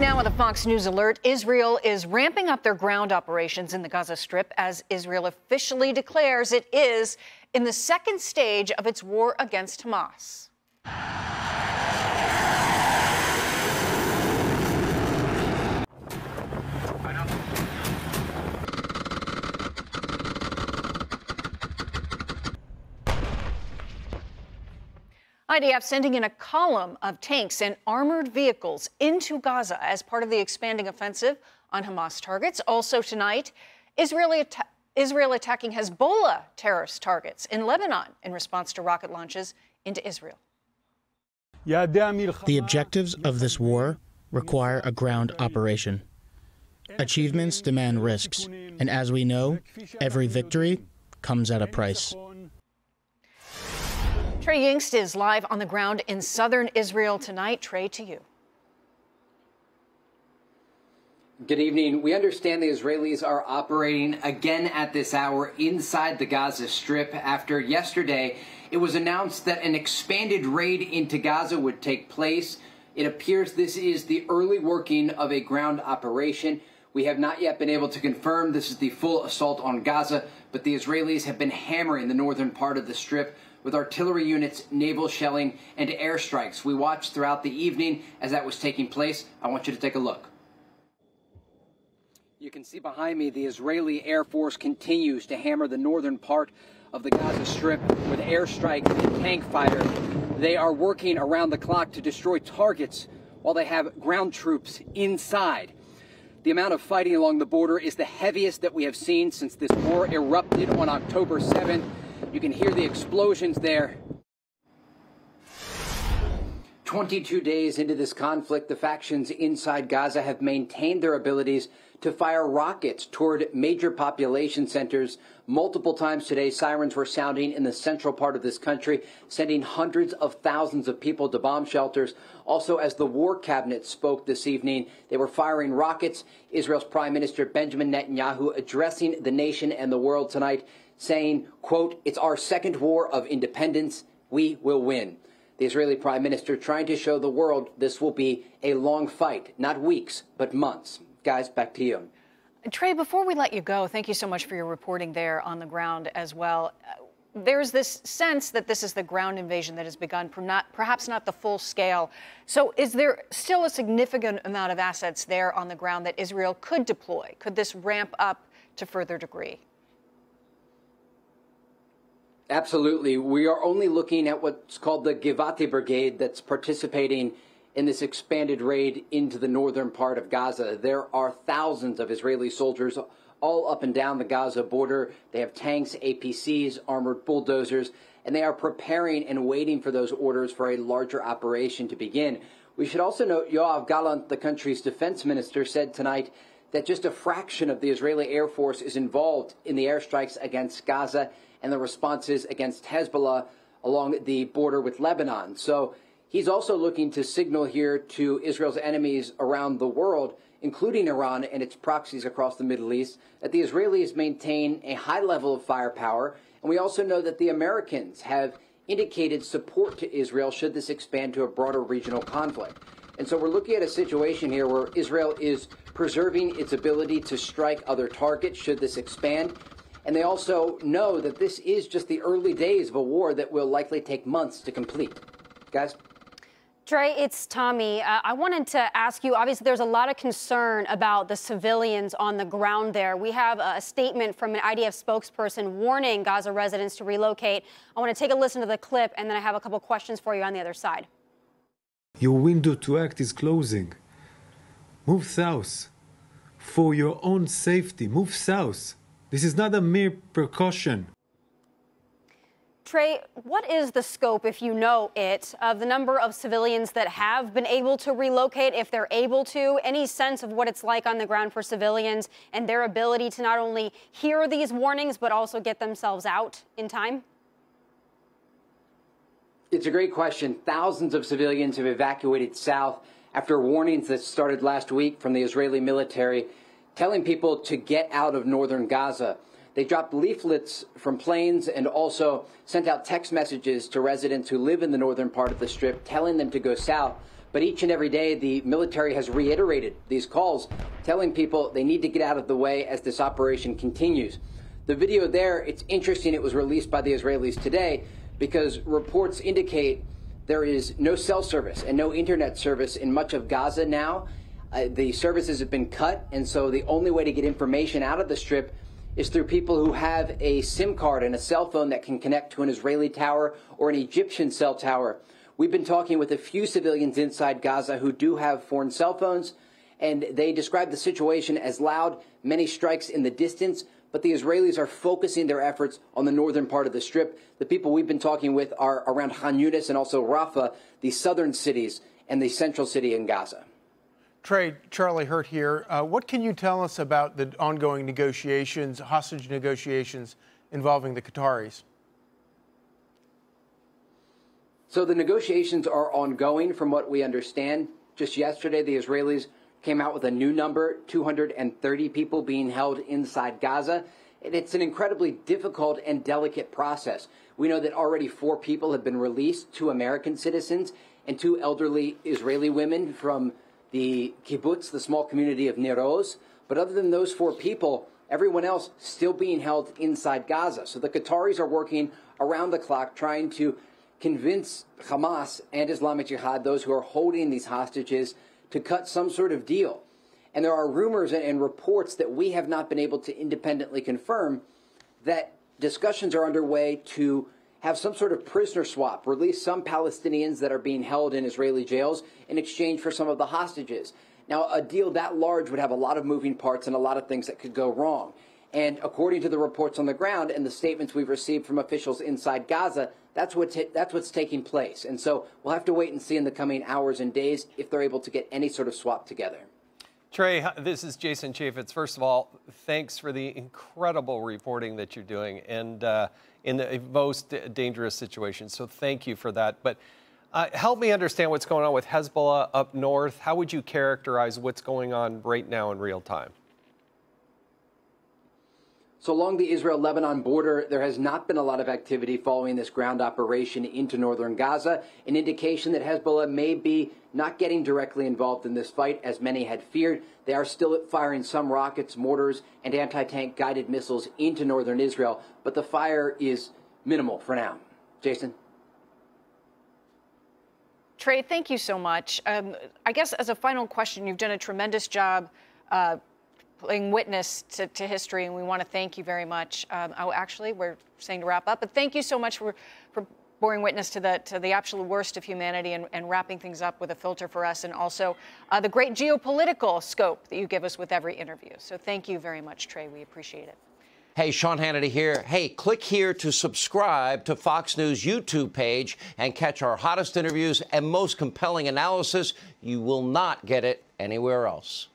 Now with a Fox News alert, Israel is ramping up their ground operations in the Gaza Strip as Israel officially declares it is in the second stage of its war against Hamas. IDF sending in a column of tanks and armored vehicles into Gaza as part of the expanding offensive on Hamas targets. Also tonight, Israel attacking Hezbollah terrorist targets in Lebanon in response to rocket launches into Israel. The objectives of this war require a ground operation. Achievements demand risks, and as we know, every victory comes at a price. Trey Yingst is live on the ground in southern Israel tonight. Trey, to you. Good evening. We understand the Israelis are operating again at this hour inside the Gaza Strip after yesterday it was announced that an expanded raid into Gaza would take place. It appears this is the early working of a ground operation. We have not yet been able to confirm this is the full assault on Gaza, but the Israelis have been hammering the northern part of the Strip with artillery units, naval shelling, and airstrikes. We watched throughout the evening as that was taking place. I want you to take a look. You can see behind me the Israeli Air Force continues to hammer the northern part of the Gaza Strip with airstrikes and tank fire. They are working around the clock to destroy targets while they have ground troops inside. The amount of fighting along the border is the heaviest that we have seen since this war erupted on October 7th. You can hear the explosions there. 22 days into this conflict, the factions inside Gaza have maintained their abilities to fire rockets toward major population centers. Multiple times today, sirens were sounding in the central part of this country, sending hundreds of thousands of people to bomb shelters. Also, as the war cabinet spoke this evening, they were firing rockets. Israel's Prime Minister Benjamin Netanyahu addressing the nation and the world tonight, saying, quote, "It's our second war of independence. We will win." The Israeli Prime Minister trying to show the world this will be a long fight, not weeks, but months. Guys, back to you. Trey, before we let you go, thank you so much for your reporting there on the ground as well. There's this sense that this is the ground invasion that has begun, perhaps not the full scale. So is there still a significant amount of assets there on the ground that Israel could deploy? Could this ramp up to further degree? Absolutely. We are only looking at what's called the Givati Brigade that's participating in this expanded raid into the northern part of Gaza. There are thousands of Israeli soldiers all up and down the Gaza border. They have tanks, APCs, armored bulldozers, and they are preparing and waiting for those orders for a larger operation to begin. We should also note Yoav Gallant, the country's defense minister, said tonight that just a fraction of the Israeli Air Force is involved in the airstrikes against Gaza and the responses against Hezbollah along the border with Lebanon. So he's also looking to signal here to Israel's enemies around the world, including Iran and its proxies across the Middle East, that the Israelis maintain a high level of firepower. And we also know that the Americans have indicated support to Israel should this expand to a broader regional conflict. And so we're looking at a situation here where Israel is preserving its ability to strike other targets should this expand. And they also know that this is just the early days of a war that will likely take months to complete. Guys? Trey, it's Tommy. I wanted to ask you, obviously, there's a lot of concern about the civilians on the ground there. We have a statement from an IDF spokesperson warning Gaza residents to relocate. I want to take a listen to the clip, and then I have a couple questions for you on the other side. Your window to act is closing. Move south. For your own safety, move south. This is not a mere precaution. Trey, what is the scope, if you know it, of the number of civilians that have been able to relocate, if they're able to? Any sense of what it's like on the ground for civilians and their ability to not only hear these warnings, but also get themselves out in time? It's a great question. Thousands of civilians have evacuated south after warnings that started last week from the Israeli military, telling people to get out of northern Gaza. They dropped leaflets from planes and also sent out text messages to residents who live in the northern part of the Strip telling them to go south. But each and every day, the military has reiterated these calls, telling people they need to get out of the way as this operation continues. The video there, it's interesting. It was released by the Israelis today because reports indicate there is no cell service and no internet service in much of Gaza now. The services have been cut, and so the only way to get information out of the Strip is through people who have a SIM card and a cell phone that can connect to an Israeli tower or an Egyptian cell tower. We've been talking with a few civilians inside Gaza who do have foreign cell phones, and they describe the situation as loud, many strikes in the distance, but the Israelis are focusing their efforts on the northern part of the Strip. The people we've been talking with are around Khan Yunis and also Rafah, the southern cities and the central city in Gaza. Trey, Charlie Hurt here. What can you tell us about the ongoing negotiations, hostage negotiations involving the Qataris? So the negotiations are ongoing from what we understand. Just yesterday, the Israelis came out with a new number, 230 people being held inside Gaza. And it's an incredibly difficult and delicate process. We know that already 4 people have been released, 2 American citizens and 2 elderly Israeli women from the kibbutz, the small community of Nir Oz. But other than those 4 people, everyone else still being held inside Gaza. So the Qataris are working around the clock trying to convince Hamas and Islamic Jihad, those who are holding these hostages, to cut some sort of deal. And there are rumors and reports that we have not been able to independently confirm that discussions are underway to have some sort of prisoner swap, release some Palestinians that are being held in Israeli jails in exchange for some of the hostages. Now, a deal that large would have a lot of moving parts and a lot of things that could go wrong. And according to the reports on the ground and the statements we've received from officials inside Gaza, that's what's taking place. And so we'll have to wait and see in the coming hours and days if they're able to get any sort of swap together. Trey, this is Jason Chaffetz. First of all, thanks for the incredible reporting that you're doing and in the most dangerous situations. So thank you for that. But help me understand what's going on with Hezbollah up north. How would you characterize what's going on right now in real time? So along the Israel-Lebanon border, there has not been a lot of activity following this ground operation into northern Gaza, an indication that Hezbollah may be not getting directly involved in this fight, as many had feared. They are still firing some rockets, mortars, and anti-tank guided missiles into northern Israel, but the fire is minimal for now. Jason? Trey, thank you so much. I guess as a final question, you've done a tremendous job playing witness to history, and we want to thank you very much. Actually, we're saying to wrap up, but thank you so much for bearing witness to the absolute worst of humanity and wrapping things up with a filter for us, and also the great geopolitical scope that you give us with every interview. So thank you very much, Trey. We appreciate it. Hey, Sean Hannity here. Hey, click here to subscribe to Fox News YouTube page and catch our hottest interviews and most compelling analysis. You will not get it anywhere else.